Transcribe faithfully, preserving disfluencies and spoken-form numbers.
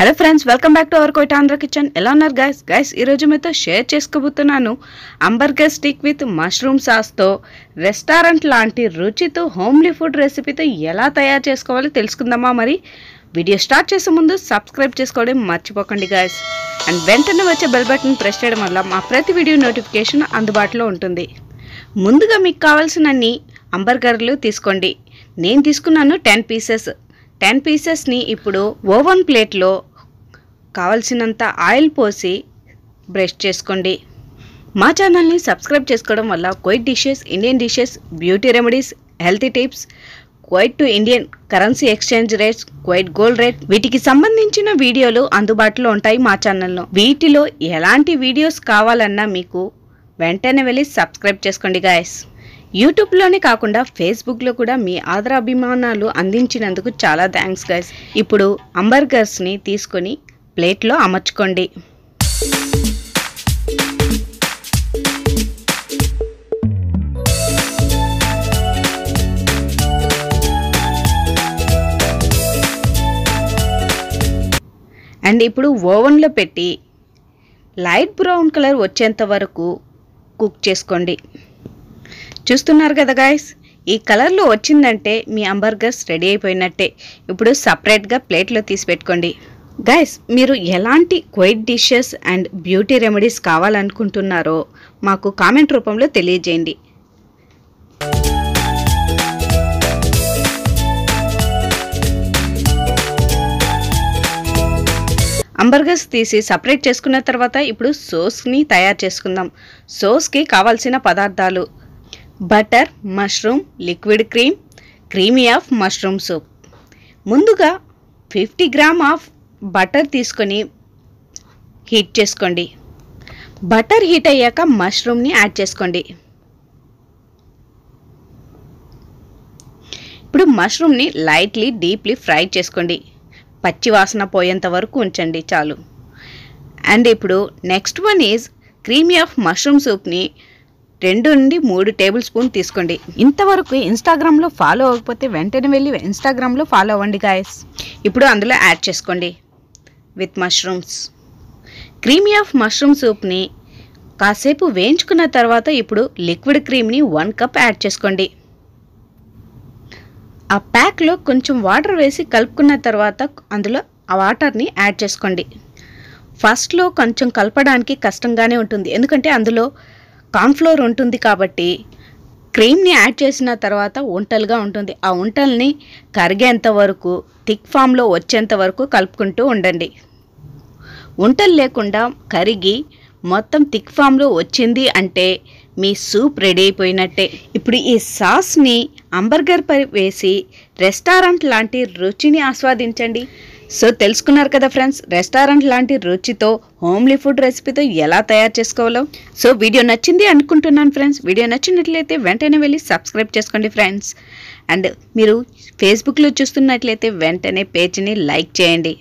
Hello friends, welcome back to our Kuwait Andhra Kitchen. Hello guys, guys, ఈరోజు మీతో share చేసుకోబోతున్నాను hamburger stick with mushroom sauce తో restaurant లాంటి రుచితో homely food రెసిపీతో ఎలా తయారు చేసుకోవాలో తెలుసుకుందామా మరి వీడియో స్టార్ట్ చేసే ముందు సబ్స్క్రైబ్ చేసుకోవడం మర్చిపోకండి guys and వెంటనే వచ్చే బెల్ బటన్ ప్రెస్ చేయడం వల్ల మా ప్రతి వీడియో నోటిఫికేషన్ అందుబాటులో ఉంటుంది ముందుగా మీకు కావాల్సినన్ని అంబర్గర్లు తీసుకోండి నేను తీసుకున్నాను ten pieces ten pieces ni ippudu oven plate lo kavalsinanta oil posi brush cheskondi ma channel ni subscribe cheskodam valla Kuwait dishes Indian dishes beauty remedies healthy tips Kuwait to Indian currency exchange rates Kuwait gold rate veetiki sambandhinchina video lu andubaatlo untayi ma channel lo veetilo elanti videos kavalanna meeku ventane velli subscribe cheskondi guys YouTube లోనే కాకుండా Facebook లో కూడా మీ ఆదర అభిమానాలు అందించినందుకు చాలా thanks guys ఇప్పుడు అంబర్గర్స్ ని తీసుకొని ప్లేట్ లో అమర్చుకోండి అండ్ ఇప్పుడు ఓవెన్ లో పెట్టి లైట్ బ్రౌన్ కలర్ వచ్చేంత వరకు కుక్ చేసుకోండి చూస్తున్నారు కదా గైస్ ఈ కలర్ లో వచ్చిందంటే మీ అంబర్గర్స్ రెడీ అయిపోయినట్టే ఇప్పుడు సెపరేట్ గా ప్లేట్ లో తీసి పెట్టుకోండి గైస్ మీరు ఎలాంటి క్వైట్ డిషెస్ అండ్ బ్యూటీ రెమెడీస్ కావాలనుకుంటున్నారో మాకు కామెంట్ రూపంలో తెలియజేయండి అంబర్గర్స్ తీసి సెపరేట్ చేసుకున్న తర్వాత ఇప్పుడు సాస్ ని తయారు చేసుకుందాం సాస్ కి కావాల్సిన పదార్థాలు butter mushroom liquid cream creamy of mushroom soup ముందుగా fifty గ్రామ్ ఆఫ్ బటర్ తీసుకొని హీట్ చేసుకోండి బటర్ హీట్ అయ్యాక మష్రూమ్ ని యాడ్ చేసుకోండి ఇప్పుడు మష్రూమ్ ని లైట్లీ డీప్లీ ఫ్రై చేసుకోండి పచ్చి వాసన పోయేంత వరకు ఉంచండి చాలు అండ్ ఇప్పుడు next one is creamy of mushroom soup ని రెండు నుండి మూడు టేబుల్ స్పూన్ తీసుకోండి ఇంతవరకు ఇన్స్టాగ్రామ్ లో ఫాలో అవ్వకపోతే వెంటనే వెళ్ళి ఇన్స్టాగ్రామ్ లో ఫాలో అవ్వండి గాయస్ ఇప్పుడు అందులో యాడ్ చేసుకోండి with mushrooms creamy of mushroom soup ని కాసేపు వేయించుకున్న తర్వాత ఇప్పుడు లిక్విడ్ క్రీమ్ ని one కప్ యాడ్ చేసుకోండి ఆ ప్యాక్ లో కొంచెం వాటర్ వేసి కలుపుకున్న తర్వాత అందులో ఆ వాటర్ ని యాడ్ చేసుకోండి ఫస్ట్ లో కొంచెం కలపడానికి కష్టంగానే ఉంటుంది ఎందుకంటే అందులో కార్న్ ఫ్లోర్ ఉంటుంది కాబట్టి క్రీమ్ ని యాడ్ చేసిన తర్వాత ఉంటలుగా ఉంటుంది ఆ ఉంటల్ని కరిగేంత వరకు థిక్ ఫామ్ లో వచ్చేంత వరకు కలుపుకుంటూ ఉండండి ఉంటలు లేకుండా కరిగి మొత్తం థిక్ ఫామ్ లో వచ్చింది అంటే మీ సూప్ రెడీ అయిపోయినట్టే ఇప్పుడు ఈ సాస్ ని అంబర్గర్ పై వేసి రెస్టారెంట్ లాంటి రుచిని ఆస్వాదించండి సో తెలుసుకున్నారు కదా ఫ్రెండ్స్ రెస్టారెంట్ లాంటి రుచితో హోమ్లీ ఫుడ్ రెసిపీతో ఎలా తయారు చేసుకోవాలో సో వీడియో నచ్చింది అనుకుంటున్నాను ఫ్రెండ్స్ వీడియో నచ్చినట్లయితే వెంటనే వెళ్ళి సబ్స్క్రైబ్ చేసుకోండి ఫ్రెండ్స్ అండ్ మీరు Facebook లో చూస్తున్నట్లయితే వెంటనే పేజీని లైక్ చేయండి